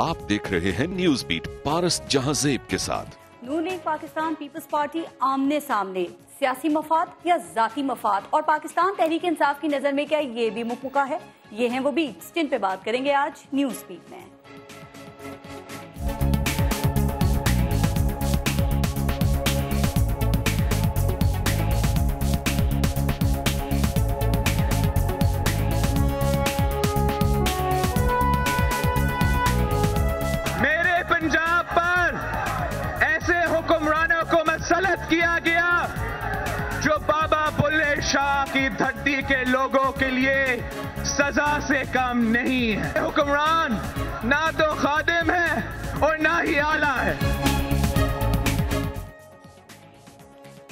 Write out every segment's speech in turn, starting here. आप देख रहे हैं न्यूज बीट पारस जहाजेब के साथ। Noon league Pakistan peoples party आमने सामने, सियासी मफाद या जाती मफाद और पाकिस्तान तहरीक इंसाफ की नजर में क्या ये भी मुक्का है? ये हैं वो बीट्स जिन पे बात करेंगे आज न्यूज बीट में। किया गया जो बाबा बुल्ले शाह की धरती के लोगों के लिए सजा से कम नहीं है। हुक्मरान ना तो खादिम है और ना ही आला है।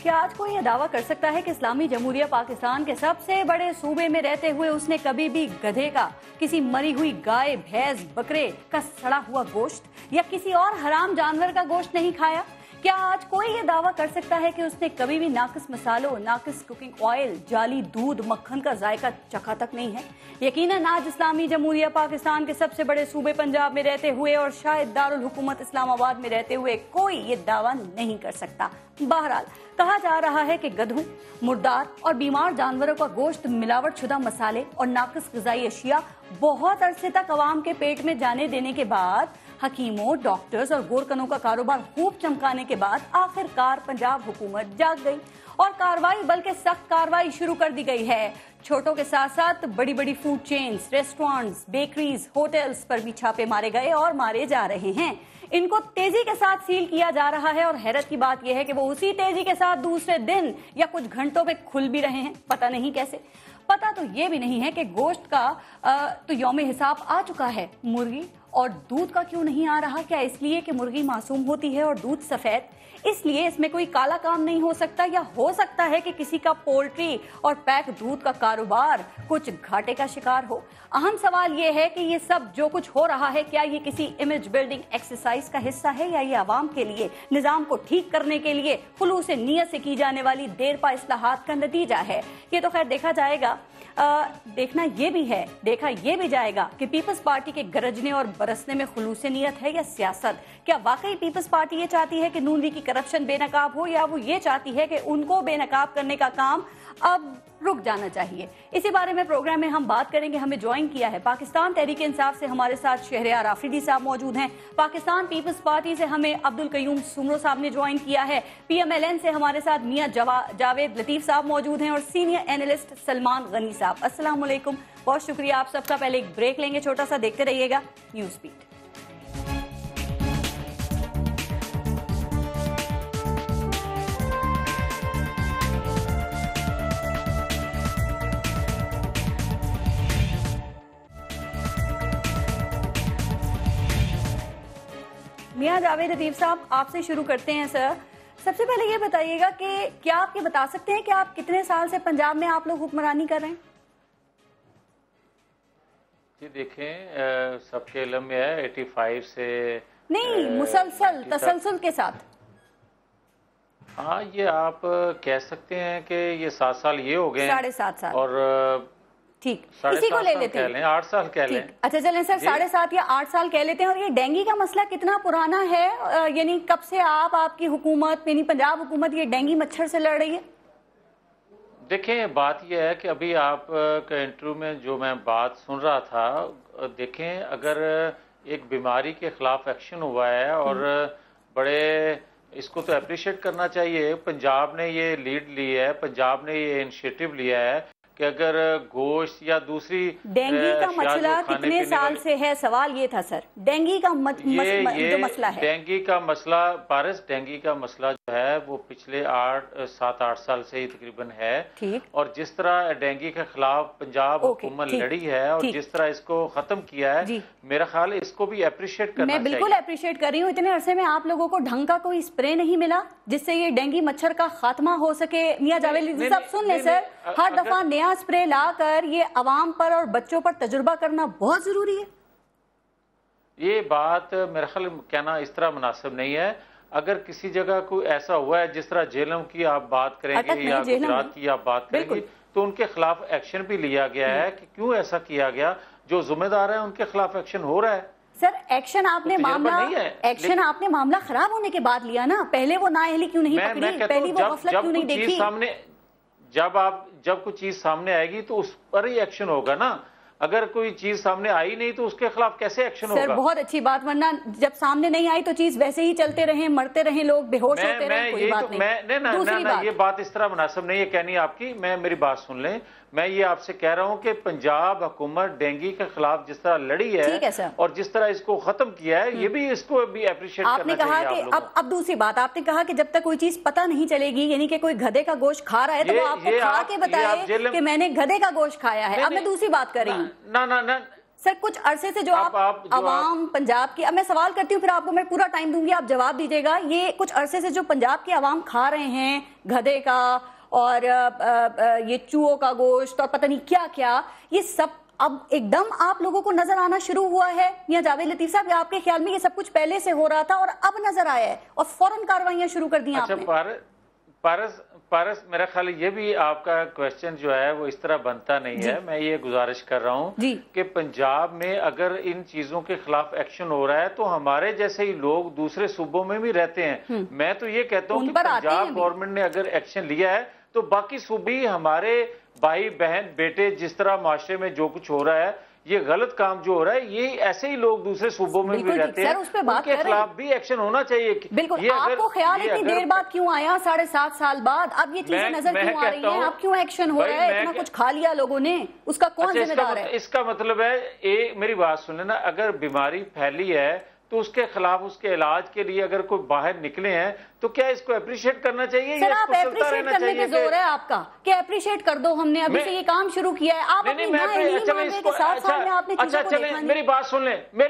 क्या आज कोई यह दावा कर सकता है कि इस्लामी जमहूरिया पाकिस्तान के सबसे बड़े सूबे में रहते हुए उसने कभी भी गधे का, किसी मरी हुई गाय, भैंस, बकरे का सड़ा हुआ गोश्त या किसी और हराम जानवर का गोश्त नहीं खाया? क्या आज कोई ये दावा कर सकता है कि उसने कभी भी नाकिस मसालों, नाकिस कुकिंग ऑयल, जाली दूध, मक्खन का जायका चखा तक नहीं है? यकीनन आज इस्लामी जमहूरिया पाकिस्तान के सबसे बड़े सूबे पंजाब में रहते हुए और शायद दारुल हुकूमत इस्लामाबाद में रहते हुए कोई ये दावा नहीं कर सकता। बहरहाल कहा जा रहा है कि गधों, मुर्दार और बीमार जानवरों का गोश्त, मिलावट शुदा मसाले और नाकिस ग़िज़ाई अशिया बहुत अरसे तक अवाम के पेट में जाने देने के बाद, हकीमों, डॉक्टर्स और गोरकनों का कारोबार खूब चमकाने के बाद आखिरकार पंजाब हुकूमत जाग गई और कार्रवाई, बल्कि सख्त कार्रवाई शुरू कर दी गई है। छोटों के साथ साथ बड़ी बड़ी food chains, restaurants, bakeries, hotels पर भी छापे मारे गए और मारे जा रहे हैं। इनको तेजी के साथ सील किया जा रहा है और हैरत की बात यह है कि वो उसी तेजी के साथ दूसरे दिन या कुछ घंटों में खुल भी रहे हैं, पता नहीं कैसे। पता तो ये भी नहीं है कि गोश्त का तो यौमे हिसाब आ चुका है, मुर्गी और दूध का क्यों नहीं आ रहा? क्या इसलिए कि मुर्गी मासूम होती है और दूध सफेद, इसलिए इसमें कोई काला काम नहीं हो सकता? या हो सकता है कि किसी का पोल्ट्री और पैक दूध का कारोबार कुछ घाटे का शिकार हो? अहम सवाल ये है कि ये सब जो कुछ हो रहा है, क्या ये किसी इमेज बिल्डिंग एक्सरसाइज का हिस्सा है या ये आवाम के लिए, निजाम को ठीक करने के लिए खुलूस नियत से की जाने वाली देर पा इस्लाहात का नतीजा है? ये तो खैर देखा जाएगा। देखा ये भी जाएगा कि पीपल्स पार्टी के गरजने और बरसने में खुलूस नियत है या सियासत। क्या वाकई पीपल्स पार्टी ये चाहती है कि नून लीग की करप्शन बेनकाब हो या वो ये चाहती है कि उनको बेनकाब करने का काम अब रुक जाना चाहिए? इसी बारे में प्रोग्राम में हम बात करेंगे। हमें ज्वाइन किया है पाकिस्तान तहरीक इंसाफ से हमारे साथ शहरयार आफरीदी साहब मौजूद हैं। पाकिस्तान पीपल्स पार्टी से हमें अब्दुल कयूम सुमरो साहब ने ज्वाइन किया है। PML-N से हमारे साथ मियां जावेद लतीफ साहब मौजूद हैं और सीनियर एनालिस्ट सलमान गनी साहब। अस्सलाम वालेकुम, बहुत शुक्रिया आप सबका। पहले एक ब्रेक लेंगे छोटा सा, देखते रहिएगा न्यूज बीट। मियां जावेद लतीफ साहब आपसे शुरू करते हैं। सर, सबसे पहले ये बताइएगा कि क्या आप ये बता सकते हैं कि आप कितने साल से पंजाब में आप लोग हुक्मरानी कर रहे हैं? जी देखें, सबके इल्म में है 85 से नहीं, मुसलसल तसलसल के साथ। हाँ, ये आप कह सकते हैं कि ये 7 साल ये हो गए, 7.5 साल और ठीक इसी को ले लेते हैं, 8 साल कह लें। अच्छा चलें सर, 7.5 या 8 साल कह लेते हैं। और ये डेंगू का मसला कितना पुराना है, यानी कब से आपकी हुकूमत यानी पंजाब हुकूमत ये डेंगू मच्छर से लड़ रही है? देखें, बात यह है कि अभी आप का इंटरव्यू में जो मैं बात सुन रहा था, देखें अगर एक बीमारी के खिलाफ एक्शन हुआ है और बड़े इसको तो अप्रिशिएट करना चाहिए। पंजाब ने ये लीड ली है, पंजाब ने ये इनिशिएटिव लिया है कि अगर गोश्त या दूसरी डेंगू का मसला कितने साल से है, सवाल ये था सर। डेंगू का मसला है, डेंगू का मसला पारस, डेंगू का मसला जो है वो पिछले 7-8 साल से ही तकरीबन है। और जिस तरह डेंगू के खिलाफ पंजाब हुकूमत लड़ी है और जिस तरह इसको खत्म किया है, मेरा ख्याल इसको भी अप्रिशिएट करना चाहिए। मैं बिल्कुल अप्रिशिएट कर रही हूँ। इतने अरसे में आप लोगों को ढंग का कोई स्प्रे नहीं मिला जिससे ये डेंगू मच्छर का खात्मा हो सके? मियां जावेद साहब सुन ले सर, हर दफा स्प्रे लाकर ये आवाम पर और बच्चों पर तजुर्बा करना बहुत जरूरी है। ये बात मेरा ख्याल कहना इस तरह मुनासिब नहीं है। अगर किसी जगह कोई ऐसा हुआ है, जिस तरह झेलम की आप बात करेंगे या गुजरात की आप बात करेंगे, तो उनके खिलाफ एक्शन भी लिया गया है कि क्यों ऐसा किया गया, जो जिम्मेदार है उनके खिलाफ एक्शन हो रहा है। सर एक्शन आपने मामला खराब होने के बाद लिया ना, पहले वो नाअहली क्यों नहीं पकड़ी, पहली वो गफलत क्यों नहीं देखी? जब कुछ चीज सामने आएगी तो उस पर ही एक्शन होगा ना। अगर कोई चीज सामने आई नहीं तो उसके खिलाफ कैसे एक्शन होगा? सर बहुत अच्छी बात, वरना जब सामने नहीं आई तो चीज वैसे ही चलते रहे, मरते रहे लोग, बेहोश होते रहे, कोई बात नहीं। ये बात इस तरह मुनासिब नहीं है कहनी आपकी। मैं मेरी बात सुन लें, मैं ये आपसे कह रहा हूँ कि पंजाब हुकूमत डेंगू के खिलाफ जिस तरह लड़ी है और जिस तरह इसको खत्म किया है, ये भी इसको भी अप्रिशिएट करना चाहिए। आपने कहा कि अब दूसरी बात आपने कहा कि जब तक कोई चीज पता नहीं चलेगी, यानी कि कोई गधे का गोश्त खा रहा है तो वो आपको खा के बताए कि मैंने गधे का गोश्त खाया है। अब मैं दूसरी बात कर रही हूँ। ना ना ना सर, कुछ अरसे से जो आप आवाम पंजाब की, अब मैं सवाल करती हूँ फिर आपको मैं पूरा टाइम दूंगी, आप जवाब दीजिएगा। ये कुछ अरसे से जो पंजाब की आवाम खा रहे हैं गधे का और ये चूहों का गोश्त और पता नहीं क्या क्या, ये सब अब एकदम आप लोगों को नजर आना शुरू हुआ है? मियां जावेद लतीफ साहब, आपके ख्याल में ये सब कुछ पहले से हो रहा था और अब नजर आया है और फौरन कार्रवाइयां शुरू कर दी? अच्छा, पारस मेरा ख्याल ये भी आपका क्वेश्चन जो है वो इस तरह बनता नहीं है। मैं ये गुजारिश कर रहा हूँ कि पंजाब में अगर इन चीजों के खिलाफ एक्शन हो रहा है तो हमारे जैसे ही लोग दूसरे सूबों में भी रहते हैं। मैं तो ये कहता हूँ कि पंजाब गवर्नमेंट ने अगर एक्शन लिया है तो बाकी सूबे हमारे भाई बहन बेटे, जिस तरह माशरे में जो कुछ हो रहा है, ये गलत काम जो हो रहा है, ये ऐसे ही लोग दूसरे सूबों में भी रहते हैं, उनके खिलाफ भी एक्शन होना चाहिए। बिल्कुल, आपको ख्याल इतनी देर बाद क्यों आया, 7.5 साल बाद अब ये चीजें नजर क्यों आ रही हैं? आप क्यों एक्शन हो रहा है? इतना कुछ खा लिया लोगों ने, उसका कौन जिम्मेदार है? इसका मतलब है, मेरी बात सुन लेना, अगर बीमारी फैली है तो उसके खिलाफ उसके इलाज के लिए अगर कोई बाहर निकले हैं तो क्या इसको अप्रिशिएट करना चाहिए? सर आप अप्रिशिएट करने पे जोर है आपका कि अप्रिशिएट कर दो, हमने अभी से ये काम शुरू किया है। आप अपनी मेरी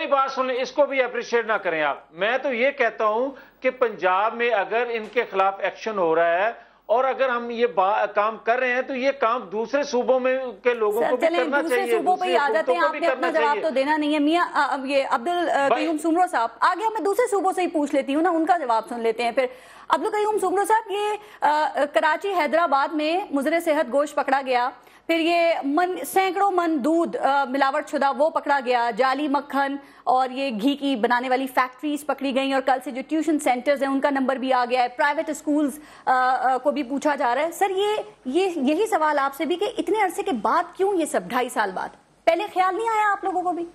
बात सुन लें, इसको भी अप्रिशिएट ना करें आप। मैं तो ये कहता हूं कि पंजाब में अगर इनके खिलाफ एक्शन हो रहा है और अगर हम ये काम कर रहे हैं तो ये काम दूसरे सूबों में के लोगों को भी करना चाहिए। सूबों पे ही आ जाते हैं, आपने अपना जवाब तो देना नहीं है। मियां ये अब्दुल कयूम सुमरो साहब, आगे मैं दूसरे सूबों से ही पूछ लेती हूँ ना, उनका जवाब सुन लेते हैं। फिर अब्दुल कयूम सुमरो साहब, ये कराची हैदराबाद में मुजरे सेहत गोश्त पकड़ा गया, फिर ये सैकड़ों मन दूध मिलावट शुदा वो पकड़ा गया, जाली मक्खन और ये घी की बनाने वाली फैक्ट्रीज पकड़ी गई और कल से जो ट्यूशन सेंटर्स हैं उनका नंबर भी आ गया है, प्राइवेट स्कूल्स को भी पूछा जा रहा है। सर ये यही सवाल आपसे भी कि इतने अरसे के बाद क्यों ये सब 2.5 साल बाद, पहले ख्याल नहीं आया आप लोगों को भी?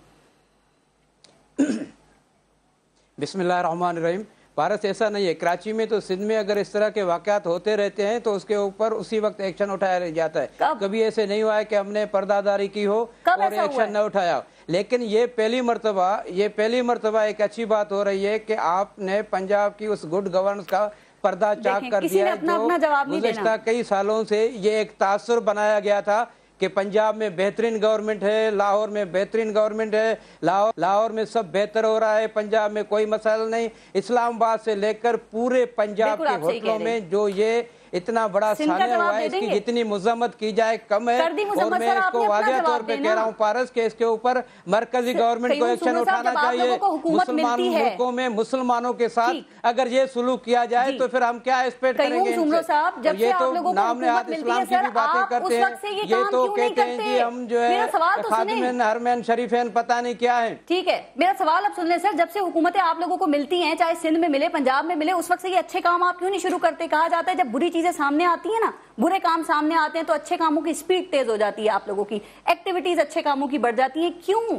बिस्मिल्लाह रहमान रहीम। भारत ऐसा नहीं है, कराची में तो सिंध में अगर इस तरह के वाक़यात होते रहते हैं तो उसके ऊपर उसी वक्त एक्शन उठाया जाता है। कभी ऐसे नहीं हुआ है कि हमने पर्दादारी की हो और एक्शन न उठाया। लेकिन ये पहली मरतबा एक अच्छी बात हो रही है कि आपने पंजाब की उस गुड गवर्नेंस का पर्दा चाक कर दिया है। गुज़श्ता कई सालों से ये एक तासुर बनाया गया था कि पंजाब में बेहतरीन गवर्नमेंट है, लाहौर में बेहतरीन गवर्नमेंट है, लाहौर में सब बेहतर हो रहा है, पंजाब में कोई मसला नहीं। इस्लामाबाद से लेकर पूरे पंजाब के होटलों में जो ये इतना बड़ा सामने हुआ है, इसकी जितनी मुजम्मत की जाए कम है। और मैं इसको वाज़ेह तौर पे कह रहा हूँ पारस के इसके ऊपर मरकजी गवर्नमेंट को एक्शन उठाना चाहिए। मुसलमान मुल्कों में मुसलमानों के साथ अगर ये सुलूक किया जाए तो फिर हम क्या एक्सपेक्ट करेंगे? ये तो नाम नेहाद इस्लाम की भी बातें करते हैं, ये तो कहते हैं कि हम जो है खादिमैन हरमैन शरीफैन पता नहीं क्या है। ठीक है, मेरा सवाल आप सुन लें। सर जब से हुकूमतें आप लोगों को मिलती हैं, चाहे सिंध में मिले पंजाब में मिले, उस वक्त से ये अच्छे काम आप क्यों नहीं शुरू करते? कहा जाता है जब बुरी चीजें सामने आती है ना, बुरे काम सामने आते हैं तो अच्छे कामों की स्पीड तेज हो जाती है, आप लोगों की एक्टिविटीज अच्छे कामों की बढ़ जाती है, क्यों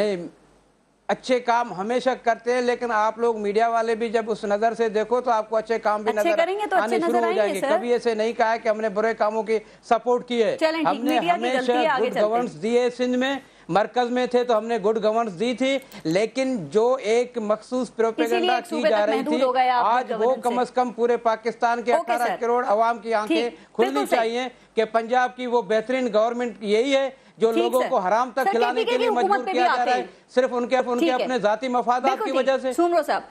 नहीं? अच्छे काम हमेशा करते हैं, लेकिन आप लोग मीडिया वाले भी जब उस नजर से देखो तो आपको अच्छे काम भी आने शुरू हो जाएंगे। कभी ऐसे नहीं कहा कि हमने बुरे कामों की सपोर्ट की है, हमने हमेशा गुड गवर्नेंस दी है। सिंध में मरकज में थे तो हमने गुड गवर्नेंस दी थी, लेकिन जो एक मखसूस प्रोपेगेंडा की जा रही थी आज वो कम अज कम पूरे पाकिस्तान के 18 करोड़ आवाम की आंखें खुलनी चाहिए कि पंजाब की वो बेहतरीन गवर्नमेंट यही है जो लोगों को हराम तक खिलाने के लिए मजबूर किया जा रहा है, सिर्फ उनके अपने जाती मफादात की वजह से। सुमरो साहब,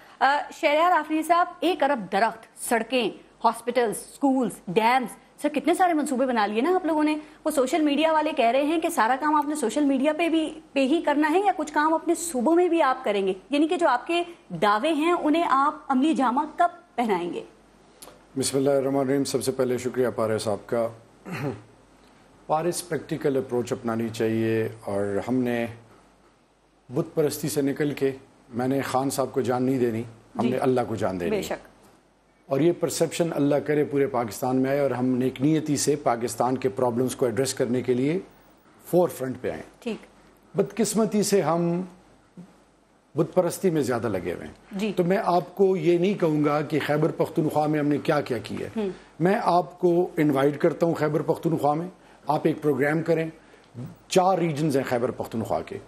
शहरयार आफरीदी साहब, 1 अरब दरख्त, सड़कें, हॉस्पिटल्स, स्कूल्स, डैम्स, सर कितने सारे मंसूबे बना लिए ना आप लोगों ने। वो सोशल मीडिया वाले कह रहे हैं कि सारा काम आपने सोशल मीडिया पे ही करना है या कुछ काम अपने सूबों में भी आप करेंगे, यानी कि जो आपके दावे हैं उन्हें आप अमली जामा कब पहनाएंगे? बिस्मिल्लाह रहमान रहीम। सबसे पहले शुक्रिया पारस साहब का। पारस प्रैक्टिकल अप्रोच अपनानी चाहिए और हमने बुत परस्ती से निकल के मैंने खान साहब को जान नहीं देनी, हमने अल्लाह को जान देनी। बेशक। और ये परसेप्शन अल्लाह करे पूरे पाकिस्तान में आए और हम नेकनीयती से पाकिस्तान के प्रॉब्लम्स को एड्रेस करने के लिए फोर फ्रंट पे आए। ठीक। बदकिस्मती से हम बुत परस्ती में ज़्यादा लगे हुए हैं। तो मैं आपको ये नहीं कहूँगा कि खैबर पख्तूनख्वा में हमने क्या क्या किया है। मैं आपको इन्वाइट करता हूँ खैबर पख्तूनख्वा में, आप एक प्रोग्राम करें। 4 रीजन्स हैं खैबर पख्तूनख्वा के,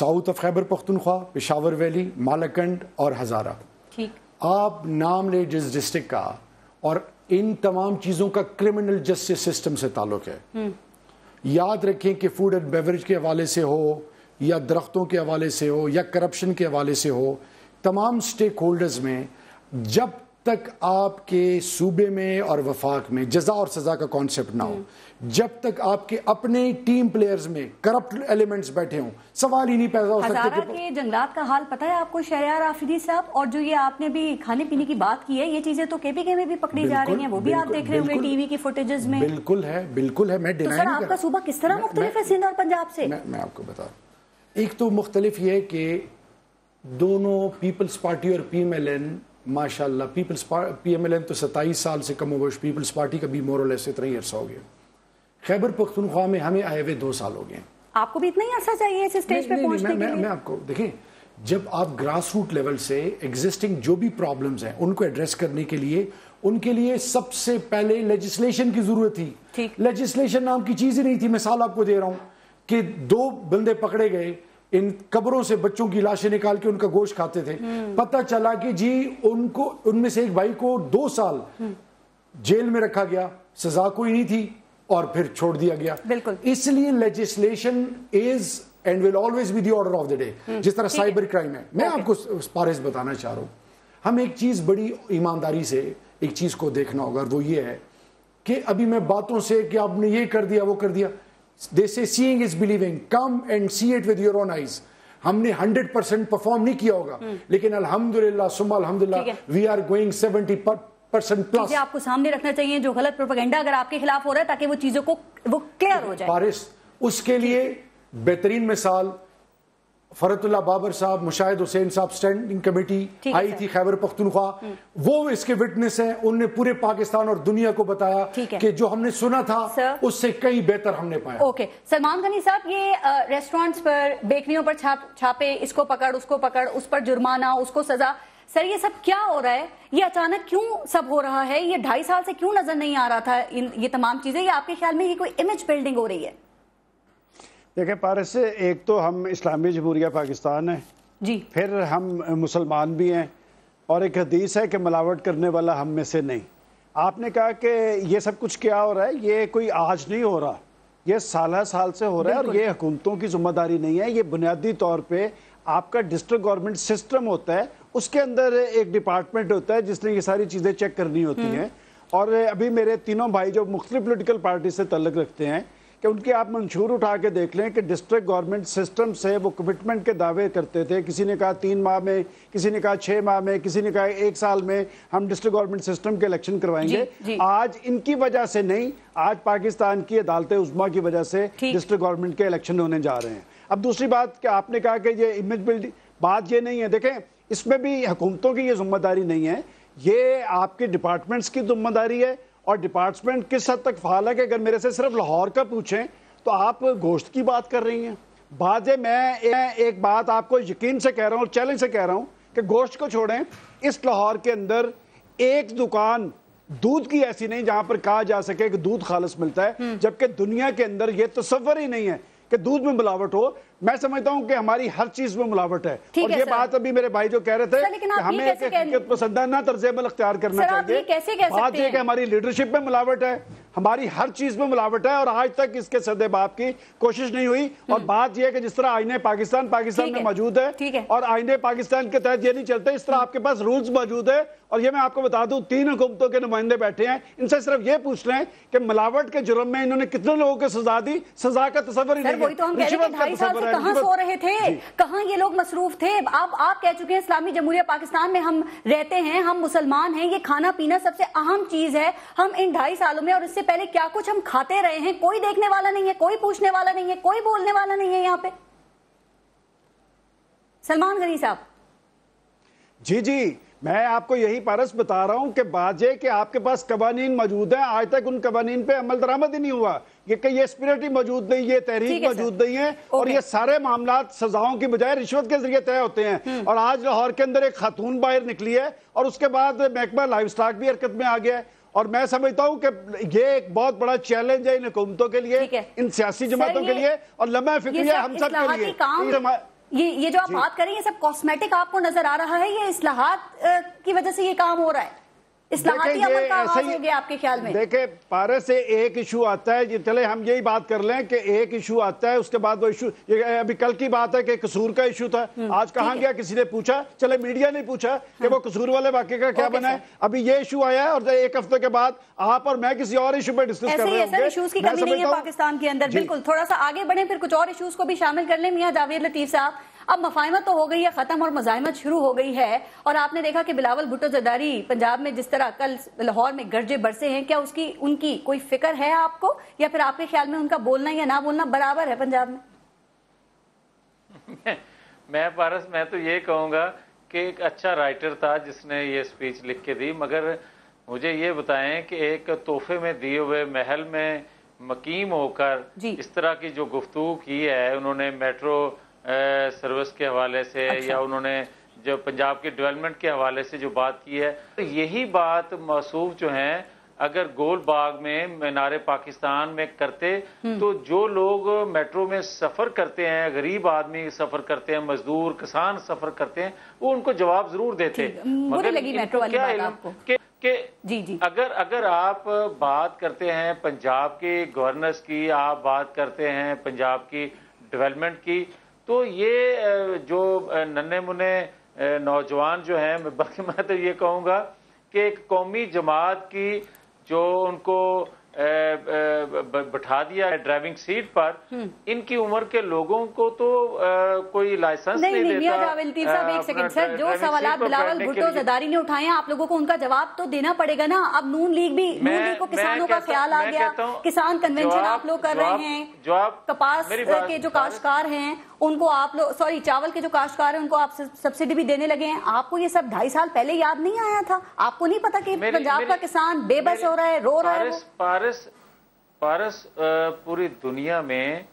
south of Khyber Pakhtunkhwa, Peshawar valley, Malakand और हज़ारा। ठीक। आप नाम लें जिस डिस्ट्रिक्ट का, और इन तमाम चीज़ों का क्रिमिनल जस्टिस सिस्टम से ताल्लुक़ है। याद रखें कि फूड एंड बेवरेज के हवाले से हो या दरख्तों के हवाले से हो या करप्शन के हवाले से हो, तमाम स्टेक होल्डर्स में जब तक आपके सूबे में और वफाक में जजा और सजा का कॉन्सेप्ट ना हो, जब तक आपके अपने टीम प्लेयर्स में करप्ट एलिमेंट्स बैठे हों, सवाल ही नहीं पैदा हो सकता। हज़ारा के जंगलात का हाल पता है आपको शहरयार आफरीदी साहब, और जो ये आपने भी खाने पीने की बात की है, ये चीजें तो केपीके में भी पकड़ी जा रही हैं, वो भी आप देख रहे होंगे टीवी की फुटेजेस में। बिल्कुल है, बिल्कुल है। मैं डिनाई नहीं कर रहा। आपका सूबा किस तरह मुख्तलिफ है सिंध और पंजाब से? मैं आपको बता, एक तो मुख्तलिफ ये है कि दोनों पीपल्स पार्टी और PML-N, माशाल्लाह पीपल्स PML-N तो 27 साल से कम उम्र, पीपल्स पार्टी का भी मोरलेस इतना ही अरसा हो गया। खैबर पख्तूनख्वा में हमें आए हुए 2 साल हो गए। आपको भी इतना ही अरसा चाहिए इस स्टेज पे पहुंचने के लिए? मैं आपको देखिए, जब आप ग्रास रूट लेवल से एग्जिस्टिंग जो भी प्रॉब्लम्स हैं उनको एड्रेस करने के लिए, उनके लिए सबसे पहले लेजिस्लेशन की जरूरत थी। लेजिस्लेशन नाम की चीज ही नहीं थी। मिसाल आपको दे रहा हूँ कि 2 बंदे पकड़े गए, इन कब्रों से बच्चों की लाशें निकाल के उनका गोश्त खाते थे। पता चला कि जी उनको, उनमें से एक भाई को 2 साल जेल में रखा गया, सजा कोई नहीं थी और फिर छोड़ दिया गया। बिल्कुल। इसलिए legislation is and will always be the order of the day, जिस तरह साइबर क्राइम है। मैं आपको पारस बताना चाह रहा हूँ, हम एक चीज बड़ी ईमानदारी से एक चीज को देखना होगा, वो ये है कि अभी मैं बातों से कि आपने ये कर दिया वो कर दिया, They say seeing is believing. Come and see it with your own eyes. हमने 100% परफॉर्म नहीं किया होगा, लेकिन अल्हम्दुलिल्लाह सुम्मा अल्हम्दुलिल्लाह we are going 70% plus. आपको सामने रखना चाहिए जो गलत प्रोपेगेंडा अगर आपके खिलाफ हो रहा है, ताकि वो चीजों को वो क्लियर हो जाए। पारिस, उसके लिए बेहतरीन मिसाल फरतुल्ला बाबर साहब, मुशाहिद हुसैन साहब, स्टैंडिंग कमेटी आई थी खैबर पख्तूनख्वा, वो इसके विटनेस हैं। उनने पूरे पाकिस्तान और दुनिया को बताया कि जो हमने सुना था उससे कहीं बेहतर हमने पाया। ओके, सलमान गनी साहब, ये रेस्टोरेंट्स पर, बेकरियों पर छापे, इसको पकड़ उसको पकड़, उस पर जुर्माना उसको सजा, सर ये सब क्या हो रहा है? ये अचानक क्यों सब हो रहा है? ये 2.5 साल से क्यों नजर नहीं आ रहा था ये तमाम चीजें? ये आपके ख्याल में ये कोई इमेज बिल्डिंग हो रही है? देखिए पारस, एक तो हम इस्लामी जमहूरिया पाकिस्तान हैं जी, फिर हम मुसलमान भी हैं, और एक हदीस है कि मिलावट करने वाला हम में से नहीं। आपने कहा कि ये सब कुछ क्या हो रहा है, ये कोई आज नहीं हो रहा, ये साल साल से हो रहा है, और ये हुकूमतों की जिम्मेदारी नहीं है। ये बुनियादी तौर पे आपका डिस्ट्रिक्ट गवर्नमेंट सिस्टम होता है, उसके अंदर एक डिपार्टमेंट होता है जिसने ये सारी चीज़ें चेक करनी होती हैं। और अभी मेरे तीनों भाई जो मुख्तलिफ पोलिटिकल पार्टी से तल्लुक़ रखते हैं, कि उनके आप मंशूर उठा के देख लें कि डिस्ट्रिक्ट गवर्नमेंट सिस्टम से वो कमिटमेंट के दावे करते थे। किसी ने कहा 3 माह में, किसी ने कहा 6 माह में, किसी ने कहा 1 साल में हम डिस्ट्रिक्ट गवर्नमेंट सिस्टम के इलेक्शन करवाएंगे। आज इनकी वजह से नहीं, आज पाकिस्तान की अदालत उज़्मा की वजह से डिस्ट्रिक्ट गवर्नमेंट के इलेक्शन होने जा रहे हैं। अब दूसरी बात कि आपने कहा कि ये इमेज बिल्डिंग, बात ये नहीं है। देखें, इसमें भी हुकूमतों की ये जिम्मेदारी नहीं है, ये आपके डिपार्टमेंट्स की जिम्मेदारी है। और डिपार्टमेंट किस हद तक फाल है कि अगर मेरे से सिर्फ लाहौर का पूछें तो आप गोश्त की बात कर रही हैं। बाजे मैं एक बात आपको यकीन से कह रहा हूँ, चैलेंज से कह रहा हूँ कि गोश्त को छोड़ें, इस लाहौर के अंदर एक दुकान दूध की ऐसी नहीं जहाँ पर कहा जा सके कि दूध खालस मिलता है, जबकि दुनिया के अंदर ये तस्वर ही नहीं है कि दूध में मिलावट हो। मैं समझता हूं कि हमारी हर चीज में मिलावट है। और ये बात अभी मेरे भाई जो कह रहे थे कि हमें एक हकीकत पसंदाना तर्ज़-ए-अमल अख्तियार करना चाहिए, बात यह कि हमारी लीडरशिप में मिलावट है, हमारी हर चीज में मिलावट है, और आज तक इसके सदबाब की कोशिश नहीं हुई। और बात यह है कि जिस तरह आईने पाकिस्तान पाकिस्तान में मौजूद है, और आईने पाकिस्तान के तहत ये नहीं चलते, इस तरह आपके पास रूल्स मौजूद है। और ये मैं आपको बता दूं, 3 हुकूमतों के नुमाइंदे बैठे हैं, इनसे सिर्फ ये पूछ रहे हैं कि मिलावट के जुर्म में इन्होंने कितने लोगों को सजा दी, सजा का तस्वर ही नहीं। कहाँ सो रहे थे, कहाँ ये लोग मसरूफ थे? आप कह चुके हैं इस्लामी जमहूरिया पाकिस्तान में हम रहते हैं, हम मुसलमान हैं, ये खाना पीना सबसे अहम चीज है। हम इन 2.5 सालों में और इससे पहले क्या कुछ हम खाते रहे हैं, कोई देखने वाला नहीं है, कोई पूछने वाला नहीं है, कोई बोलने वाला नहीं है यहाँ पे। सलमान गनी साहब। जी जी, मैं आपको यही पारस बता रहा हूँ कि बाजे के आपके पास कवानीन मौजूद है, आज तक उन कवानीन पे अमल दरामद ही नहीं हुआ। ये स्पिरिट ही मौजूद नहीं, ये तहरीक मौजूद नहीं है और ये सारे मामला सजाओं की बजाय रिश्वत के जरिए तय होते हैं। और आज लाहौर के अंदर एक खातून बाहर निकली है और उसके बाद महकमा लाइफ स्टॉक भी हरकत में आ गया है। और मैं समझता हूं कि ये एक बहुत बड़ा चैलेंज है इन हुकूमतों के लिए, इन सियासी जमातों के लिए और लम्हा फिक्रिया हम सब के लिए। ये जो आप बात कर रहे हैं सब कॉस्मेटिक आपको नजर आ रहा है, ये इस्लाहात की वजह से ये काम हो रहा है, इस्लाहाती अमल का आगाज हो गया आपके ख्याल में? देखे पारस से एक इशू आता है, चले हम यही बात कर लें कि एक इशू आता है उसके बाद वो इशू, अभी कल की बात है कि कसूर का इशू था, आज कहाँ गया? किसी ने पूछा, चले मीडिया ने पूछा कि वो कसूर वाले वाकये का क्या बना है। अभी ये इशू आया है और एक हफ्ते के बाद आप और मैं किसी और इशू पे डिस्कस कर रहे हैं। इशूज की कमी नहीं है पाकिस्तान के अंदर। बिल्कुल, थोड़ा सा आगे बढ़े फिर कुछ और इशूज को भी शामिल कर लें। मियां जावेद लतीफ साहब, अब मफाहमत तो हो गई है खत्म और मजाहमत शुरू हो गई है और आपने देखा कि बिलावल भुट्टो जरदारी पंजाब में जिस तरह कल लाहौर में गर्जे बरसे हैं, क्या उसकी उनकी कोई फिक्र है आपको या फिर आपके ख्याल में उनका बोलना या ना बोलना बराबर है पंजाब में? मैं पारस, मैं तो ये कहूंगा कि एक अच्छा राइटर था जिसने ये स्पीच लिख के दी, मगर मुझे ये बताएं कि एक तोहफे में दिए हुए महल में मकीम होकर इस तरह की जो गुफ्तगू की है उन्होंने मेट्रो सर्विस के हवाले से या उन्होंने जो पंजाब के डेवलपमेंट के हवाले से जो बात की है, तो यही बात मौसूफ जो हैं अगर गोल बाग में मीनारे पाकिस्तान में करते तो जो लोग मेट्रो में सफर करते हैं, गरीब आदमी सफर करते हैं, मजदूर किसान सफर करते हैं, वो उनको जवाब जरूर देते। मगर लगी मेट्रो वाली बात आपको कि अगर आप बात करते हैं पंजाब के गवर्नेंस की, आप बात करते हैं पंजाब की डेवलपमेंट की, तो ये जो नन्हे मुन्ने नौजवान जो हैं, बल्कि मैं तो ये कहूँगा कि एक कौमी जमात की जो उनको बैठा दिया है ड्राइविंग सीट पर, इनकी उम्र के लोगों को तो कोई लाइसेंस नहीं देता। एक सेकंड सर, जो सवाल बिलावल भुट्टो ज़रदारी ने उठाए हैं आप लोगों को उनका जवाब तो देना पड़ेगा ना। अब नून लीग भी, नून लीग को किसानों का ख्याल आ गया, किसान कन्वेंशन आप लोग कर रहे हैं, जो आप कपास के जो काश्तकार हैं उनको आप लोग, सॉरी चावल के जो काश्तकार हैं उनको आप सब्सिडी भी देने लगे हैं। आपको ये सब 2.5 साल पहले याद नहीं आया था? आपको नहीं पता कि पंजाब का किसान बेबस हो रहा है, रो रहा है? पारस पूरी दुनिया में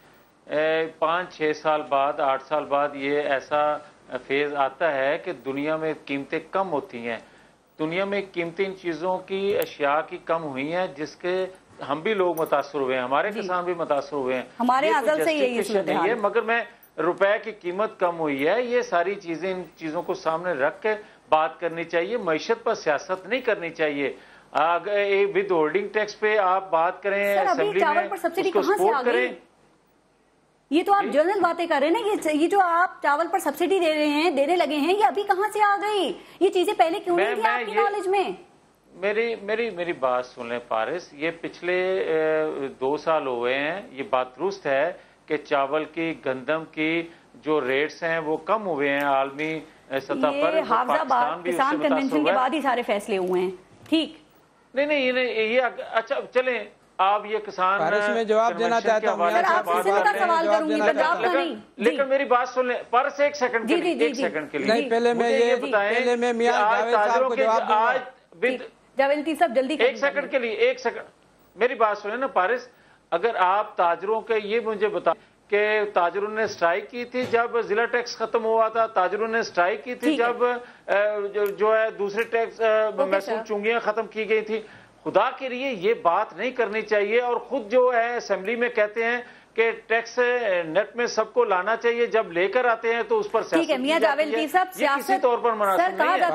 5-6 साल बाद, 8 साल बाद ये ऐसा फेज आता है कि दुनिया में कीमतें कम होती हैं। दुनिया में कीमतें इन चीज़ों की, अशिया की कम हुई हैं, जिसके हम भी लोग मुतासर हुए हैं, हमारे किसान भी मुतासर हुए हैं, हमारे असल से यही नहीं है। मगर मैं रुपए की कीमत कम हुई है, ये सारी चीज़ें, इन चीज़ों को सामने रख के बात करनी चाहिए। मैशत पर सियासत नहीं करनी चाहिए। अगर विद होल्डिंग टैक्स पे आप बात करें असेंबली में, पर सब्सिडी कहां से आ गई? ये तो आप जनरल बातें कर रहे हैं ना, ये जो आप चावल पर सब्सिडी दे रहे हैं, देने लगे हैं, ये अभी कहां से आ गई? ये चीजें पहले क्यों नहीं थी आपकी नॉलेज में? मेरी बात सुन लें पारस, ये पिछले 2 साल हो गए हैं, ये बात दुरुस्त है कि चावल की, गंदम की जो रेट्स हैं वो कम हुए हैं आलमी सतह पर, हाफिजाबाद किसान कन्वेंशन के बाद ही सारे फैसले हुए हैं। ठीक, नहीं ये अच्छा चले, आप ये किसान में जवाब देना चाहता हूं, सवाल करूंगी पंजाब का नहीं, लेकिन मेरी बात सुन लें पर से एक सेकंड के लिए। नहीं, पहले मैं ये पहले मैं मियां जावेद साहब को जवाब दूंगा। आज जावेद साहब जल्दी एक सेकंड के लिए, एक सेकंड मेरी बात सुने ना पारस। अगर आप ताजरों के, ये मुझे बता कि ताजरों ने स्ट्राइक की थी जब जिला टैक्स खत्म हुआ था, ताजरों ने स्ट्राइक की थी जब जो है दूसरे टैक्स महसूल चुंगियां खत्म की गई थी। खुदा के लिए ये बात नहीं करनी चाहिए। और खुद जो है असेंबली में कहते हैं कि टैक्स नेट में सबको लाना चाहिए, जब लेकर आते हैं तो उस पर ठीक है। मियां जावेद लतीफ साहब, सियासत तौर पर मनाते हैं सियासत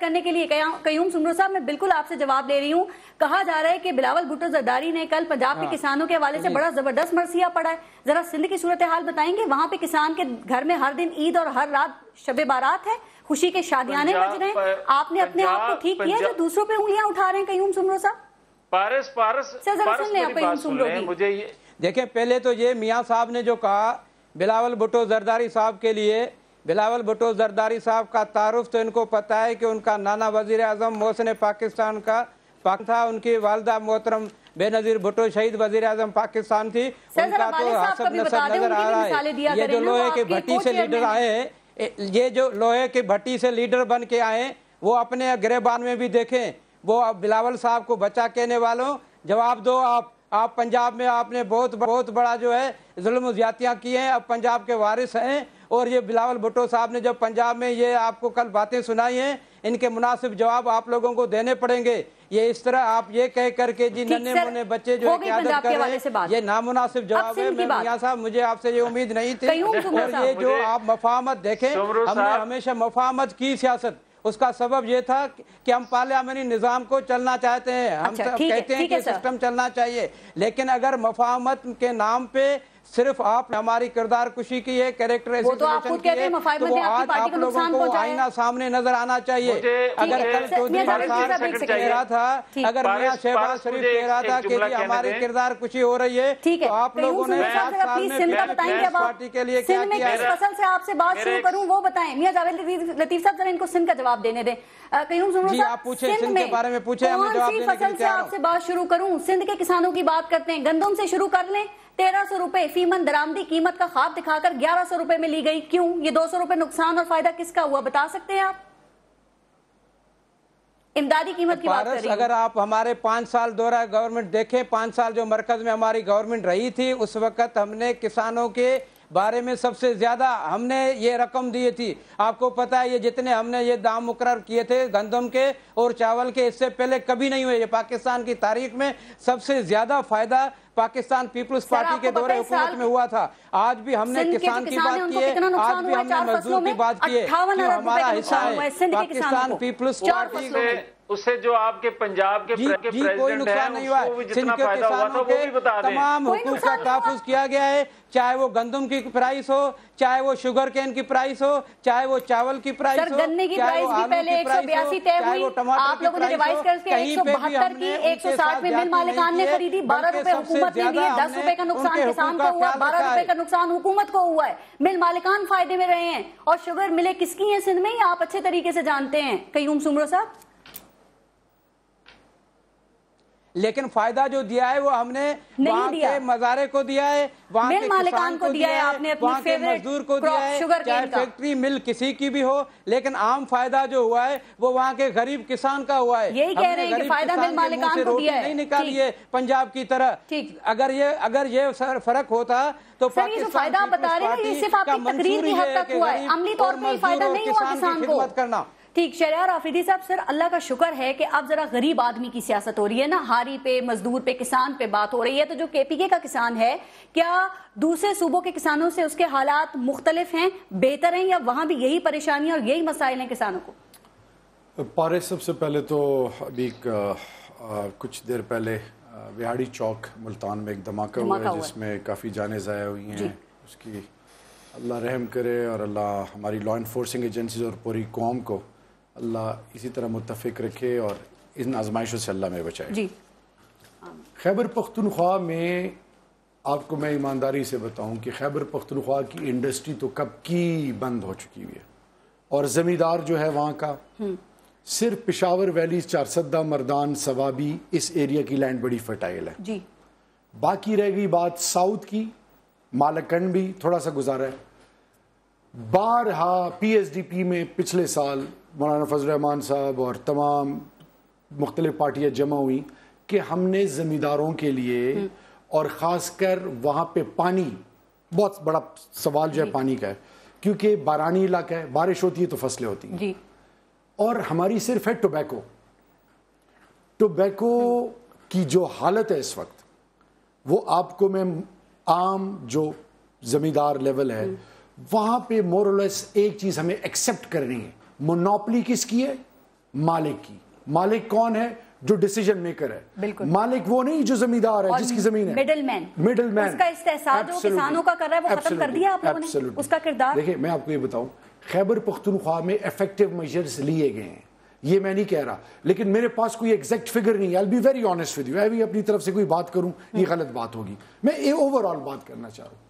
करने के लिए। कयूम सुमरो साहब, मैं बिल्कुल आपसे जवाब ले रही हूँ। कहा जा रहा है कि बिलावल भुट्टो ज़रदारी ने कल पंजाब के किसानों के हवाले से बड़ा जबरदस्त मरसिया पड़ा है। जरा सिंध की सूरत हाल बताएंगे, वहाँ पे किसान के घर में हर दिन ईद और हर रात शब बारात है, खुशी के शादियाने बज रहे हैं। आपने अपने आप को ठीक किया जो दूसरों पे उंगलियां उठा रहे हैं? कयूम सुमरो साहब, पारस मुझे ये देखें, पहले तो ये मियां साहब ने जो कहा बिलावल भुट्टो ज़रदारी साहब के लिए, बिलावल भुट्टो ज़रदारी साहब का तारुफ तो इनको पता है कि उनका नाना वज़ीर आज़म मोहसिन पाकिस्तान का था, उनकी वालदा मोहतरम बेनजीर भुट्टो शहीद वजीर आजम पाकिस्तान थी, उनका तो हसब नसब नजर आ रहा है। ये जो लोहे के भट्टी से लीडर आए हैं, ये जो लोहे के भट्टी से लीडर बन के आए, वो अपने गिरेबान में भी देखें। वो बिलावल साहब को बचा कहने वालों जवाब दो आप पंजाब में आपने बहुत बड़ा जो है जुल्म ज्यादतियाँ की हैं, अब पंजाब के वारिस हैं। और ये बिलावल भुट्टो साहब ने जब पंजाब में ये आपको कल बातें सुनाई हैं, इनके मुनासिब जवाब आप लोगों को देने पड़ेंगे। ये इस तरह आप ये कह करके जी नन्हे मुन्ने बच्चे जो है आदत कर रहे हैं, ये नामुनासिब जवाब है। मियां साहब, मुझे आपसे ये उम्मीद नहीं थी। और ये जो आप मफाहमत देखें, हमने हमेशा मफाहमत की सियासत, उसका सबब ये था कि हम पार्लियामेंटी निज़ाम को चलना चाहते हैं। हम कहते हैं कि सिस्टम चलना चाहिए, लेकिन अगर मफाहमत के नाम पे सिर्फ आप हमारी किरदार कुशी की है, कैरेक्टर एसेसिनेशन की है, तो आज आप लोगों को आईना सामने नजर आना चाहिए। अगर कल चौधरी कह रहा था, अगर मियां शहबाज शरीफ कह रहा था कि हमारी किरदार कुशी हो रही है, तो आप लोगों ने पार्टी के लिए क्या किया है? से आपसे बात शुरू करूँ, वो बताएं। मियां जावेद लतीफ साहब, जरा इनको सिंध का जवाब देने दें। जी आप पूछे, सिंध के बारे में पूछे, फसल से आपसे बात शुरू करूँ। सिंध के किसानों की बात करते हैं, गंदम से शुरू कर लें। 1300 रुपए फीमन दरामदी कीमत का खाब दिखाकर 1100 रुपए में ली गई, क्यों? ये 200 रुपए नुकसान और फायदा किसका हुआ, बता सकते हैं आप? इमदादी कीमत की बात कर रही हूं। अगर आप हमारे 5 साल दौरा गवर्नमेंट देखें, 5 साल जो मरकज में हमारी गवर्नमेंट रही थी, उस वक्त हमने किसानों के बारे में सबसे ज्यादा हमने ये रकम दिए थी। आपको पता है, ये जितने हमने ये दाम मुकर्रर किए थे गंदम के और चावल के, इससे पहले कभी नहीं हुए। ये पाकिस्तान की तारीख में सबसे ज्यादा फायदा पाकिस्तान पीपल्स पार्टी के दौरे हुकूमत में हुआ था। आज भी हमने किसान की बात की है, आज भी हमने मजदूर की बात की है, हमारा हिस्सा है पाकिस्तान पीपल्स पार्टी। उससे जो आपके पंजाब के कोई नुकसान नहीं हुआ। सिंध के किसानों के तमाम हुकूक का तहफ़्फ़ुज़ किया गया है, चाहे वो गंदम की प्राइस हो, चाहे वो शुगर केन की प्राइस हो, चाहे वो चावल की प्राइस हो, गन्ने की प्राइस भी पहले 182 तय हुई, आप लोगों ने रिवाइज करके 172 की 160 में मिल मालिकान ने खरीदी। 12 रुपए हुकूमत ने दिए, 10 रुपए का नुकसान किसान को हुआ, 12 रुपए का नुकसान हुकूमत को हुआ है। मिल मालिकान फायदे में रहे हैं और शुगर मिले किसकी है सिंध में, आप अच्छे तरीके से जानते हैं कयूम सुमरो साहब। लेकिन फायदा जो दिया है वो हमने वहाँ के मजारे को दिया है, वहाँ के मालिकान को दिया है, आपने वहाँ के मजदूर को दिया है, चाहे फैक्ट्री मिल किसी की भी हो, लेकिन आम फायदा जो हुआ है वो वहाँ के गरीब किसान का हुआ है। यही कह रहे हैं कि फायदा मिल मालिकान को दिया है, नहीं निकाली है पंजाब की तरह। अगर ये फर्क होता तो फायदा बता रहे हैं, सिर्फ आपकी तकरीर की हद तक हुआ है, अमली तौर पर फायदा नहीं हुआ किसान को करना। ठीक, शहरयार आफरीदी साहब, सर अल्लाह का शुक्र है कि अब जरा गरीब आदमी की सियासत हो रही है ना, हारी पे, मजदूर पे, किसान पे बात हो रही है। तो जो केपीके का किसान है, क्या दूसरे सूबों के किसानों से उसके हालात मुख्तलिफ हैं, बेहतर हैं, या वहाँ भी यही परेशानियाँ और यही मसाइल हैं किसानों को? पारे, सबसे पहले तो अभी कुछ देर पहले बिहारी चौक मुल्तान में एक धमाका हुआ है, जिसमें काफ़ी जाने ज़ाया हुई हैं। उसकी अल्लाह रहम करे और अल्लाह हमारी लॉ इन्फोर्सिंग एजेंसीज और पूरी कौम को अल्लाह इसी तरह मुत्तफिक रखे और इन आजमाइशों से अल्लाह में बचाए। जी, खैबर पख्तूनख्वा में आपको मैं ईमानदारी से बताऊं कि खैबर पख्तूनख्वा की इंडस्ट्री तो कब की बंद हो चुकी हुई है और ज़मींदार जो है वहाँ का सिर्फ पेशावर वैली, चारसद्दा, मरदान, स्वाबी, इस एरिया की लैंड बड़ी फर्टाइल है। जी, बाकी रह गई बात साउथ की, मालकंड भी थोड़ा सा गुजारा है। बारहा PSDP में पिछले साल मौलाना फजलरहमान साहब और तमाम मुख्तलिफ पार्टियाँ जमा हुई कि हमने ज़मींदारों के लिए और ख़ासकर वहाँ पे पानी, बहुत बड़ा सवाल जो है पानी का है, क्योंकि बारानी इलाका है, बारिश होती है तो फसलें होती हैं। और हमारी सिर्फ है टोबैको की जो हालत है इस वक्त, वो आपको मैं आम जो ज़मींदार लेवल है वहाँ पे मोरलेस एक चीज़ हमें एक्सेप्ट करनी है, मोनोपली किसकी है? मालिक की। मालिक कौन है? जो डिसीजन मेकर है। मालिक वो नहीं जो जमींदार है, जिसकी जमीन है, मिडिल मैन। उसका इस्तेहसाद जो किसानों का कर रहा है वो खत्म कर दिया आप लोगों ने, उसका किरदार। देखिए, मैं आपको ये बताऊं, खैबर पख्तूनख्वा में इफेक्टिव मेजर्स लिए गए हैं, ये मैं नहीं कह रहा, लेकिन मेरे पास कोई एग्जैक्ट फिगर नहीं है। I will be very honest with you, मैं भी अपनी तरफ से कोई बात करूं ये गलत बात होगी। मैं ये ओवरऑल बात करना चाह रहा हूँ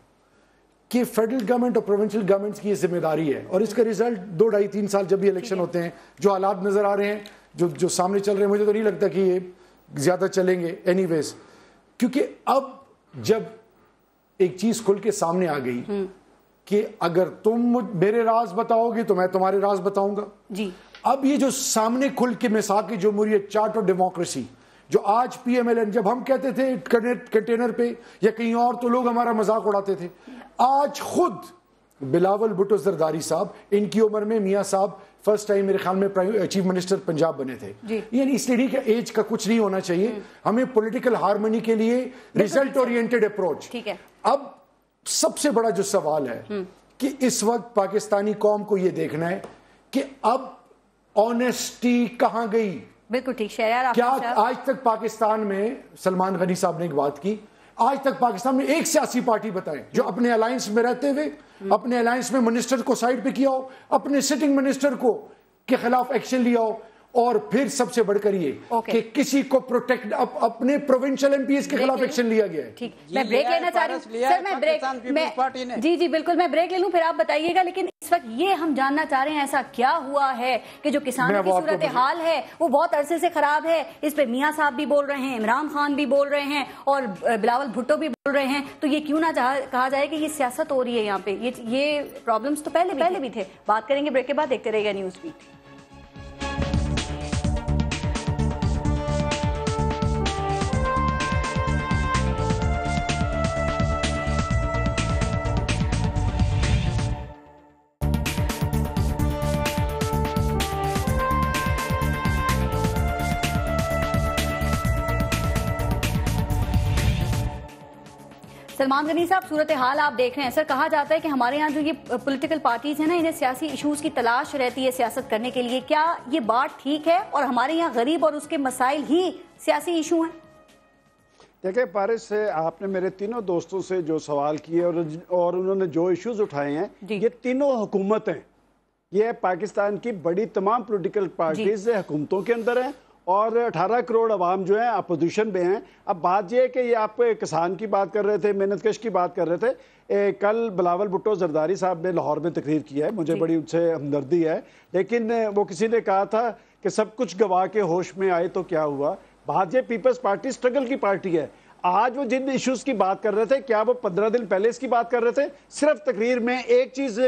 कि फेडरल गवर्नमेंट और प्रोविंशियल गवर्नमेंट्स की ये जिम्मेदारी है, और इसका रिजल्ट 2-2.5-3 साल जब भी इलेक्शन होते हैं, जो हालात नजर आ रहे हैं, जो सामने चल रहे हैं, मुझे तो नहीं लगता कि ये ज्यादा चलेंगे। एनीवेज, क्योंकि अब जब एक चीज खुल के सामने आ गई कि अगर तुम मेरे राज बताओगे तो मैं तुम्हारे राज बताऊंगा जी। अब ये जो सामने खुल के मिसाकी जमहूरियत, चार्ट और डेमोक्रेसी, जो आज पीएमएलएन जब हम कहते थे कंटेनर पे या कहीं और तो लोग हमारा मजाक उड़ाते थे, आज खुद बिलावल भुट्टो जरदारी साहब, इनकी उम्र में मियाँ साहब फर्स्ट टाइम मेरे ख्याल में चीफ मिनिस्टर पंजाब बने थे। यानी इसलिए कि एज का कुछ नहीं होना चाहिए, हमें पॉलिटिकल हार्मनी के लिए रिजल्ट ओरिएंटेड अप्रोच। अब सबसे बड़ा जो सवाल है कि इस वक्त पाकिस्तानी कौम को यह देखना है कि अब ऑनेस्टी कहां गई। बिल्कुल ठीक। शेहरयार, क्या आज तक पाकिस्तान में, सलमान गनी साहब ने एक बात की, आज तक पाकिस्तान में एक सियासी पार्टी बताएं जो अपने अलायंस में रहते हुए अपने अलायंस में मिनिस्टर को साइड पे किया हो, अपने सिटिंग मिनिस्टर को के खिलाफ एक्शन लिया हो, और फिर सबसे बढ़कर ये कि किसी को प्रोटेक्ट अपने प्रोविंशियल एमपीएस के खिलाफ एक्शन लिया गया है। ठीक, मैं ब्रेक लेना चाह रही हूँ सर, मैं ब्रेक, जी जी बिल्कुल, मैं ब्रेक ले लूँ फिर आप बताइएगा। लेकिन इस वक्त ये हम जानना चाह रहे हैं ऐसा क्या हुआ है कि जो किसानों की सूरत हाल है वो बहुत अरसे से खराब है। इस पे मियाँ साहब भी बोल रहे हैं, इमरान खान भी बोल रहे हैं और बिलावल भुट्टो भी बोल रहे हैं। तो ये क्यों ना कहा जाए कि ये सियासत हो रही है यहाँ पे। ये प्रॉब्लम्स तो पहले भी थे। बात करेंगे ब्रेक के बाद, देखते रहेगा न्यूज़ बीट। सलमान गनी साहब, सूरत हाल आप देख रहे हैं। सर, कहा जाता है कि हमारे यहाँ जो ये पॉलिटिकल पार्टीज हैं ना, इन्हें सियासी इश्यूज की तलाश रहती है सियासत करने के लिए। क्या ये बात ठीक है और हमारे यहाँ गरीब और उसके मसाइल ही सियासी इशू हैं? देखिए पारस, आपने मेरे तीनों दोस्तों से जो सवाल किए और उन्होंने जो इश्यूज उठाए हैं, ये तीनों हुकूमतें, ये पाकिस्तान की बड़ी तमाम पोलिटिकल पार्टीज हुकूमतों के अंदर हैं और 18 करोड़ आवाम जो है अपोजिशन में हैं। अब बात यह है कि ये आप किसान की बात कर रहे थे, मेहनतकश की बात कर रहे थे। कल बिलावल भुट्टो जरदारी साहब ने लाहौर में तकरीर की है, मुझे बड़ी उनसे हमदर्दी है, लेकिन वो किसी ने कहा था कि सब कुछ गवा के होश में आए तो क्या हुआ। बात यह, पीपल्स पार्टी स्ट्रगल की पार्टी है। आज वो जिन इश्यूज की बात कर रहे थे, क्या वो 15 दिन पहले इसकी बात कर रहे थे? सिर्फ तकरीर में एक चीज़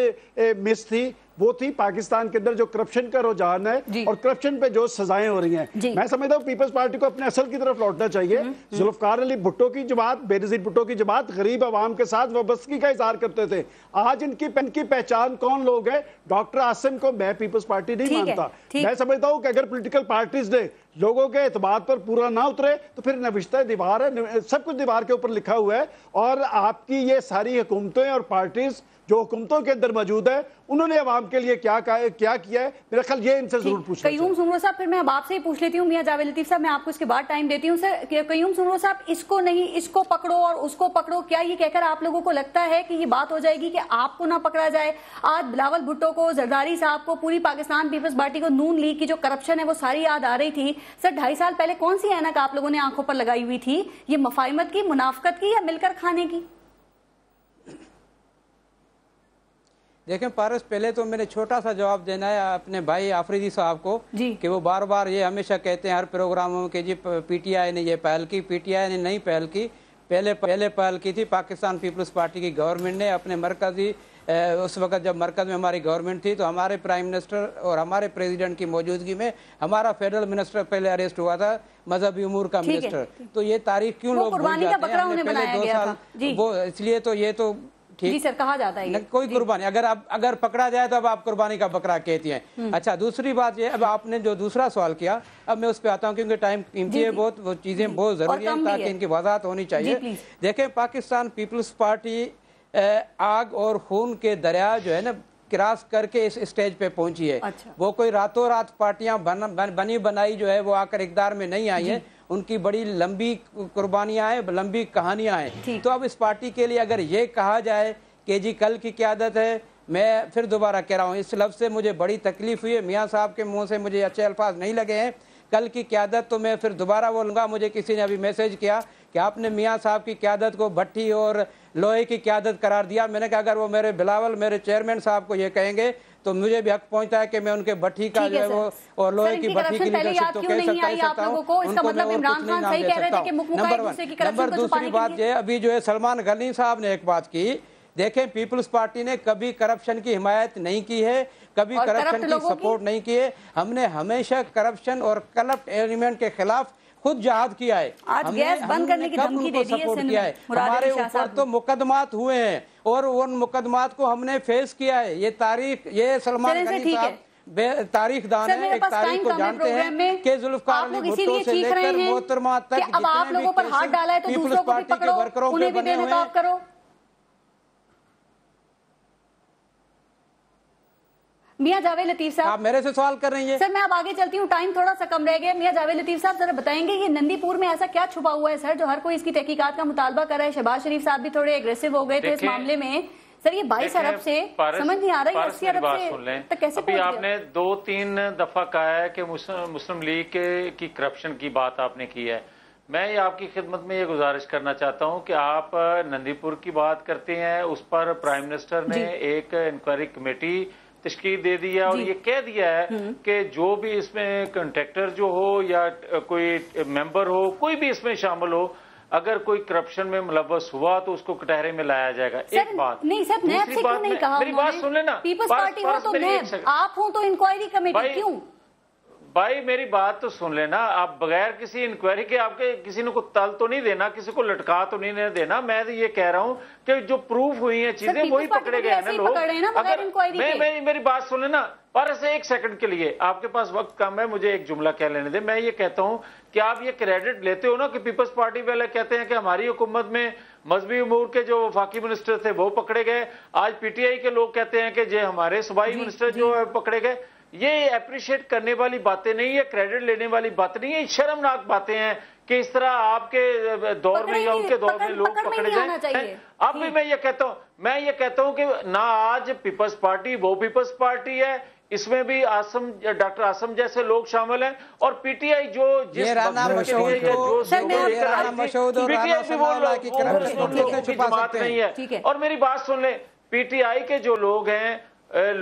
मिस थी, वो थी पाकिस्तान के अंदर जो करप्शन का रुझान है और करप्शन पे जो सजाएं हो रही हैं। मैं समझता हूँ पीपल्स पार्टी को अपने असल की तरफ लौटना चाहिए। जुल्फकार अली भुट्टो की जमात, बेनजीर भुट्टो की जमात गरीब आवाम के साथ वाबस्तगी का इजहार करते थे। आज इनकी पेन की पहचान कौन लोग हैं? डॉक्टर आसिम को मैं पीपल्स पार्टी नहीं मानता। मैं समझता हूँ कि अगर पोलिटिकल पार्टीज ने लोगों के एतमाद पर पूरा ना उतरे तो फिर नविश्ता दीवार है, सब कुछ दीवार के ऊपर लिखा हुआ है। और आपकी ये सारी हुकूमतें और पार्टीज जो हुकूमतों के अंदर मौजूद है, उन्होंने आवाम के लिए क्या किया है, मेरा ख्याल ये इनसे जरूर पूछना चाहिए। कयूम सुमरो साहब, फिर मैं अब आपसे ही पूछ लेती हूँ। मियां जावेद लतीफ साहब, मैं आपको इसके बाद टाइम देती हूँ। सर कयूम सुमरो साहब, इसको नहीं, इसको पकड़ो और उसको पकड़ो, क्या ये कहकर आप लोगों को लगता है कि ये बात हो जाएगी कि आपको ना पकड़ा जाए? आज बिलावल भुट्टो को, जरदारी साहब को, पूरी पाकिस्तान पीपल्स पार्टी को, नून लीग की जो करप्शन है वो सारी याद आ रही थी। सर 2.5 साल पहले कौन सी ऐनक आप लोगों ने आंखों पर लगाई हुई थी? ये मफाहिमत की, मुनाफकत की या मिलकर खाने की? देखें पारस, पहले तो मैंने छोटा सा जवाब देना है अपने भाई आफरीदी साहब को कि वो बार बार ये हमेशा कहते हैं हर प्रोग्राम में कि जी पीटीआई ने ये पहल की। पीटीआई ने नहीं पहल की, पहले पहल की थी पाकिस्तान पीपल्स पार्टी की गवर्नमेंट ने अपने मरकजी, उस वक्त जब मरकज में हमारी गवर्नमेंट थी तो हमारे प्राइम मिनिस्टर और हमारे प्रेसिडेंट की मौजूदगी में हमारा फेडरल मिनिस्टर पहले अरेस्ट हुआ था, मजहबी उमूर का मिनिस्टर। तो ये तारीख क्यों लोग भूल जाते हैं? वो इसलिए, तो ये तो जी सर कहा जाता है कोई कुर्बानी, अगर पकड़ा जाए तो अब आप कुर्बानी का बकरा कहती हैं। अच्छा, दूसरी बात ये, अब आपने जो दूसरा सवाल किया, अब मैं उस पे आता हूँ क्योंकि टाइम कीमती है बहुत, वो चीज़ें बहुत ज़रूरी हैं ताकि इनकी वजाहत होनी चाहिए। देखें पाकिस्तान पीपल्स पार्टी आग और खून के दरिया जो है ना क्रॉस करके इस स्टेज पे पहुंची है। वो कोई रातों रात पार्टियां बनी बनाई जो है वो आकर इकदार में नहीं आई है, उनकी बड़ी लंबी कुर्बानियां हैं, लंबी कहानियां हैं। तो अब इस पार्टी के लिए अगर ये कहा जाए कि जी कल की क़यादत है, मैं फिर दोबारा कह रहा हूँ इस लफ्ज़ से मुझे बड़ी तकलीफ हुई है, मियाँ साहब के मुँह से मुझे अच्छे अल्फाज नहीं लगे हैं, कल की क़यादत तो मैं फिर दोबारा बोलूँगा। मुझे किसी ने अभी मैसेज किया कि आपने मियाँ साहब की क़यादत को भट्टी और लोहे की क़यादत करार दिया। मैंने कहा अगर वो मेरे बिलावल, मेरे चेयरमैन साहब को ये कहेंगे तो मुझे भी हक पहुंचता है कि मैं उनके भट्ठी का जो है वो और लोहे की भट्ठी की लीडरशिप तो कह सकता हूं, इसका मतलब इमरान खान सही कह रहे थे कि मुख्य की करप्शन को छुपाने की बात है। अभी जो है सलमान घनी साहब ने एक बात की, देखें पीपल्स पार्टी ने कभी करप्शन की हिमायत नहीं की है, कभी करप्शन की सपोर्ट नहीं की है, हमने हमेशा करप्शन और करप्ट एलिमेंट के खिलाफ खुद जहाद किया है, आज गैस बंद करने की धमकी दे दी है, हमारे ऊपर तो मुकदमात हुए हैं और उन मुकदमात को हमने फेस किया है। ये तारीख, ये सलमान घनी साहब तारीख दान है, एक तारीख को जानते हैं कि जुल्फकार अली भुट्टो से लेकर मोहतरमा तक जितने भी पीपल्स पार्टी के वर्करों पे बने हुए हैं। मियां जावेद लतीफ साहब, आप मेरे से सवाल कर रही हैं। सर मैं अब आगे चलती हूँ, टाइम थोड़ा सा कम रह गया। मियां जावेद लतीफ साहब जरा बताएंगे कि नंदीपुर में ऐसा क्या छुपा हुआ है सर, जो हर कोई इसकी तहकीकात का मुतालबा कर रहा है? शहबाज शरीफ साहब भी थोड़े एग्रेसिव हो गए थे इस मामले में। सर ये 22 अरब से समझ नहीं आ रहा है, अरब से कैसे? अभी आपने 2-3 दफा कहा है कि मुस्लिम लीग की करप्शन की बात आपने की है। मैं आपकी खिदमत में ये गुजारिश करना चाहता हूँ कि आप नंदीपुर की बात करते हैं, उस पर प्राइम मिनिस्टर ने एक इंक्वायरी कमेटी तश्कील दे दिया और ये कह दिया है कि जो भी इसमें कॉन्ट्रैक्टर जो हो या कोई मेंबर हो, कोई भी इसमें शामिल हो, अगर कोई करप्शन में मुलव्वस हुआ तो उसको कटहरे में लाया जाएगा। एक बात नहीं सर, मैं आपसे क्यों नहीं कहा, मेरी बात सुन लेना, पीपल्स पार्टी हो तो मैं, आप हो तो इंक्वायरी कमेटी, क्यों भाई मेरी बात तो सुन लेना। आप बगैर किसी इंक्वायरी के आपके किसी को तल तो नहीं देना, किसी को लटका तो नहीं देना। मैं तो ये कह रहा हूँ कि जो प्रूफ हुई हैं चीजें वही पकड़े गए हैं लोग। अगर मेरी बात सुन लेना, पर से 1 सेकंड के लिए आपके पास वक्त कम है, मुझे एक जुमला कह लेने दे। मैं ये कहता हूँ कि आप ये क्रेडिट लेते हो ना कि पीपल्स पार्टी वाले कहते हैं कि हमारी हुकूमत में मजहबी उमूर के जो वफाकी मिनिस्टर थे वो पकड़े गए, आज पीटीआई के लोग कहते हैं कि जो हमारे सूबाई मिनिस्टर जो है पकड़े गए। ये अप्रिशिएट करने वाली बातें नहीं है, क्रेडिट लेने वाली बात नहीं है, शर्मनाक बातें हैं कि इस तरह आपके दौर में या उनके दौर में लोग पकड़े जाएं। अब भी मैं ये कहता हूँ कि ना आज पीपल्स पार्टी वो पीपल्स पार्टी है, इसमें भी आसम डॉक्टर आसम जैसे लोग शामिल हैं और पीटीआई जो जिस बात नहीं है। और मेरी बात सुन ले, पीटीआई के जो लोग हैं,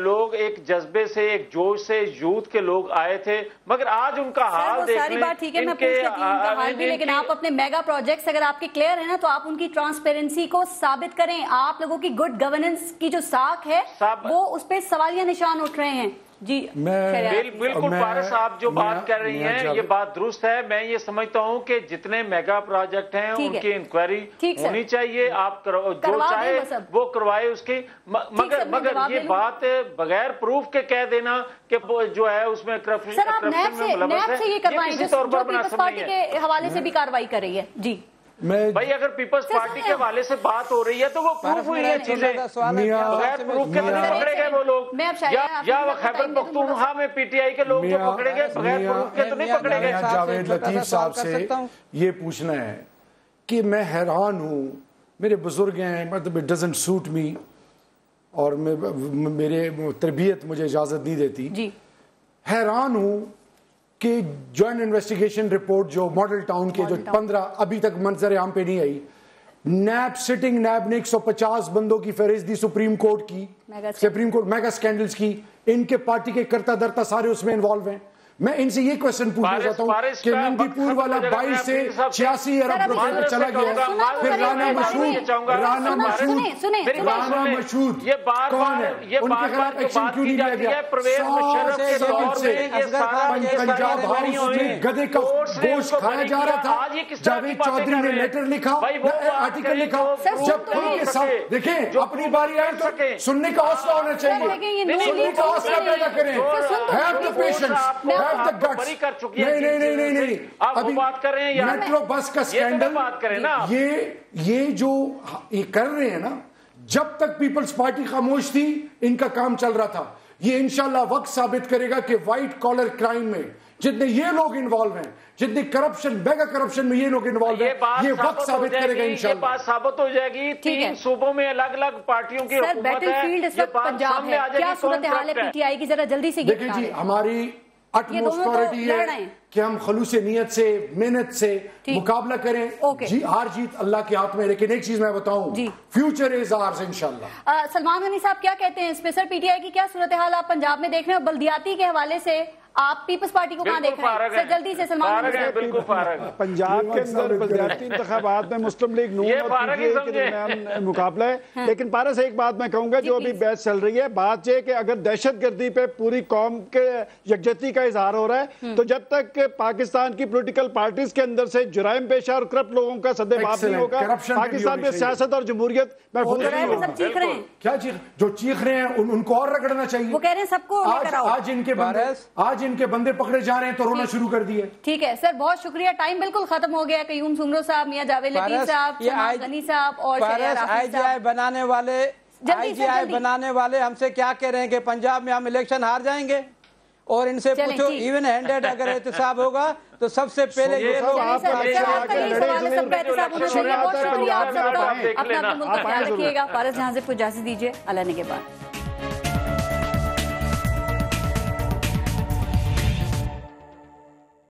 लोग एक जज्बे से, एक जोश से, यूथ के लोग आए थे, मगर आज उनका हाल देख सारी बात ठीक है, मैं पूछ लेती हूं उनका हाल भी, लेकिन आप अपने मेगा प्रोजेक्ट्स अगर आपके क्लियर है ना तो आप उनकी ट्रांसपेरेंसी को साबित करें। आप लोगों की गुड गवर्नेंस की जो साख है वो उस पर सवालिया निशान उठ रहे हैं। जी बिल्कुल पारस, आप जो बात कर रही हैं ये बात दुरुस्त है। मैं ये समझता हूँ कि जितने मेगा प्रोजेक्ट हैं उनकी इंक्वायरी होनी चाहिए, आप जो चाहे वो करवाए उसकी, मगर ये बात बगैर प्रूफ के कह देना कि जो है उसमें करप्शन हवाले से भी कार्रवाई कर रही है। जी भाई अगर पीपल्स पार्टी के वाले से बात हो रही है तो वो प्रूफ हुई है चीजें, बगैर प्रूफ के नहीं पकड़े गए वो लोग, या खैबर पख्तूनख्वा में पीटीआई के लोग जो पकड़े गए बगैर प्रूफ के तो नहीं पकड़े गए। जावेद लतीफ साहब से ये पूछना है कि मैं हैरान हूँ, मेरे बुजुर्ग हैं, मतलब इट डजंट सूट मी और मेरे तरबियत मुझे इजाजत नहीं देती। हैरान हूँ कि जॉइंट इन्वेस्टिगेशन रिपोर्ट जो मॉडल टाउन के जो 15 अभी तक मंजर आम पे नहीं आई। नैब सिटिंग नैब ने 150 बंदों की फहरिस्त दी सुप्रीम कोर्ट मेगा स्कैंडल्स की, इनके पार्टी के करता धरता सारे उसमें इन्वॉल्व हैं। मैं इनसे ये क्वेश्चन पूछना चाहता हूँ कि नंदीपुर वाला 22 से 86 अरब रुपए में चला गया, फिर राना मशहूर कौन है, उनके खिलाफ एक्शन क्यों नहीं लिया गया? पंजाब हाउस में गधे का गोश्त खाया जा रहा था, जावेद चौधरी ने लेटर लिखा, आर्टिकल लिखा, जब उनके साथ देखे अपनी बारी आए तो सुनने का हौसला होना चाहिए, सुनने का हौसला पैदा करें। हैव द पेशेंस, बड़ी कर चुकी है। नहीं आप अभी बात कर रहे हैं मेट्रो बस का स्कैंडल बात करें ना, ये जो ये कर रहे हैं ना, जब तक पीपल्स पार्टी खामोश थी इनका काम चल रहा था। ये इंशाल्लाह वक्त साबित करेगा कि व्हाइट कॉलर क्राइम में जितने ये लोग इन्वॉल्व हैं, जितने करप्शन मेगा करप्शन में ये लोग इन्वॉल्व हैं, ये वक्त साबित करेगा इंशाल्लाह। बात साबित हो जाएगी। 3 सूबों में अलग अलग पार्टियों की हुकूमत है, पंजाब में आ जाएगी। सूरत हाल है पीटीआई की, जरा जल्दी से देखिए जी। हमारी अटमोस्टोरिटी है कि हम खलूस नियत से मेहनत से मुकाबला करें। जी हार जीत अल्लाह के हाथ में, लेकिन एक चीज मैं बताऊं, फ्यूचर इज आवर्स इंशाल्लाह। सलमान गनी साहब क्या कहते हैं इस पे? सर पीटीआई की क्या सूरत हाल आप पंजाब में देख रहे हैं, बल्दियाती के हवाले से आप पीपल्स पार्टी को कहाँ देख रहे हैं? जल्दी से सलमान गनी, बिल्कुल पंजाब के अंदर बल्दियाती इंतखाबात में मुस्लिम लीग नून मुकाबला है। लेकिन पारा से एक बात मैं कहूंगा, जो अभी बहस चल रही है, बात यह कि अगर दहशतगर्दी पे पूरी कौम के यकजहती का इजहार हो रहा है, तो जब तक पाकिस्तान की पॉलिटिकल पार्टीज के अंदर से जुराइम पेशा और करप्ट लोगों का सदे माफ नहीं होगा। पाकिस्तान में सियासत और जमहूरियत क्या जो चीख रहे हैं उनको और रगड़ना चाहिए। वो कह रहे हैं सबको आज इनके बंदे पकड़े जा रहे हैं तो रोना शुरू कर दिए। ठीक है सर, बहुत शुक्रिया, टाइम बिल्कुल खत्म हो गया। कयूम सुमरो साहब, मियां जावेद लतीफ साहब, सलमान गनी साहब और आईजीआई बनाने वाले हमसे क्या कह रहे हैं कि पंजाब में हम इलेक्शन हार जाएंगे, और इनसे पूछो इवन हैंडेड अगर एहतसाब होगा तो सबसे पहले ये लोग अपना रखिएगा। पारस जहाजेब को इजाजत दीजिए, अल्लाह ने के बाद।